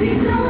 Let me go.